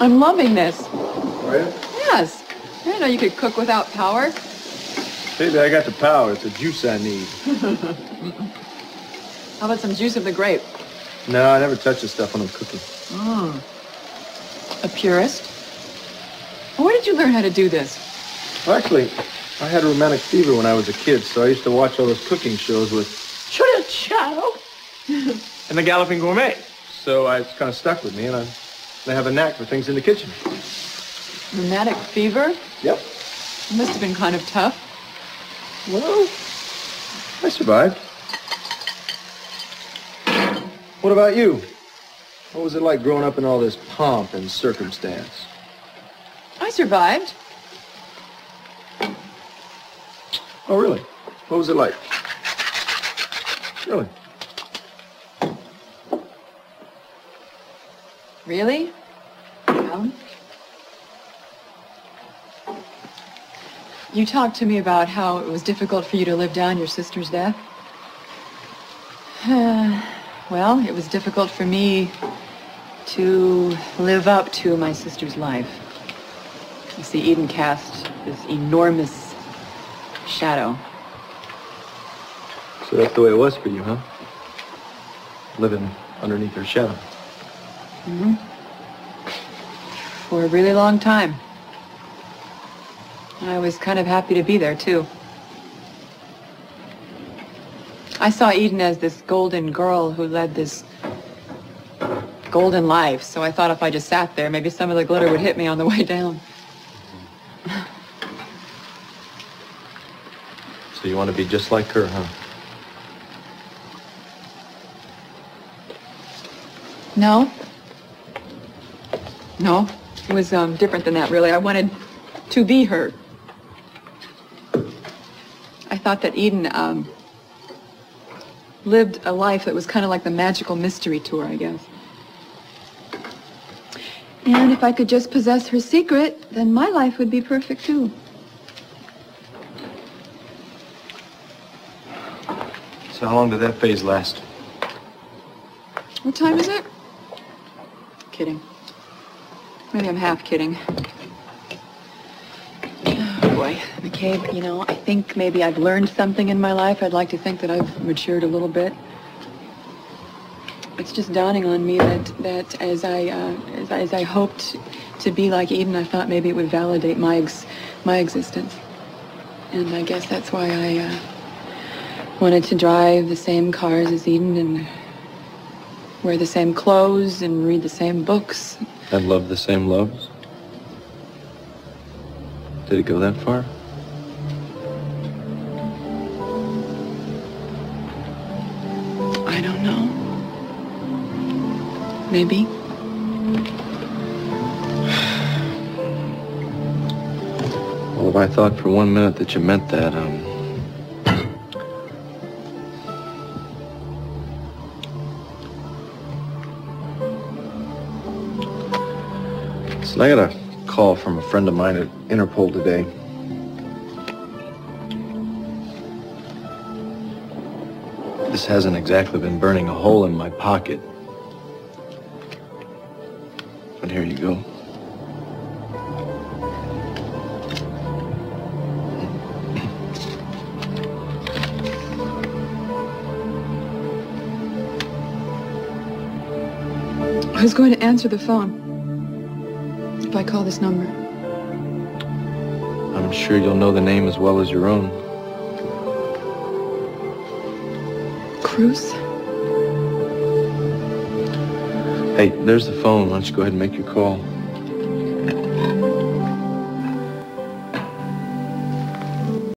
I'm loving this. Are you? Yes. I didn't know you could cook without power. Baby, I got the power. It's the juice I need. How about some juice of the grape? No, I never touch this stuff when I'm cooking. A purist? Where did you learn how to do this? Well, actually, I had rheumatic fever when I was a kid, so I used to watch all those cooking shows with Chute Chow and the Galloping Gourmet. So it's kind of stuck with me, and I have a knack for things in the kitchen. Rheumatic fever? Yep. It must have been kind of tough. Well, I survived. What about you? What was it like growing up in all this pomp and circumstance? I survived. Oh, really? What was it like? Really? Really? You talked to me about how it was difficult for you to live down your sister's death. Well, it was difficult for me to live up to my sister's life. You see, Eden cast this enormous shadow. So that's the way it was for you, huh? Living underneath her shadow. Mm-hmm. For a really long time. I was kind of happy to be there, too. I saw Eden as this golden girl who led this golden life, so I thought if I just sat there, maybe some of the glitter would hit me on the way down. So you want to be just like her, huh? No. No, it was different than that, really. I wanted to be her. I thought that Eden lived a life that was kind of like the magical mystery tour, I guess. And if I could just possess her secret, then my life would be perfect, too. So how long did that phase last? What time is it? Kidding. Maybe I'm half kidding. McCabe, you know, I think maybe I've learned something in my life. I'd like to think that I've matured a little bit. It's just dawning on me that as I hoped to be like Eden, I thought maybe it would validate my existence. And I guess that's why I wanted to drive the same cars as Eden and wear the same clothes and read the same books. And love the same loves? Did it go that far? I don't know. Maybe. Well, if I thought for one minute that you meant that, So I got a call from a friend of mine at Interpol today. This hasn't exactly been burning a hole in my pocket. But here you go. I was going to answer the phone. If I call this number. I'm sure you'll know the name as well as your own. Cruz? Hey, there's the phone. Why don't you go ahead and make your call?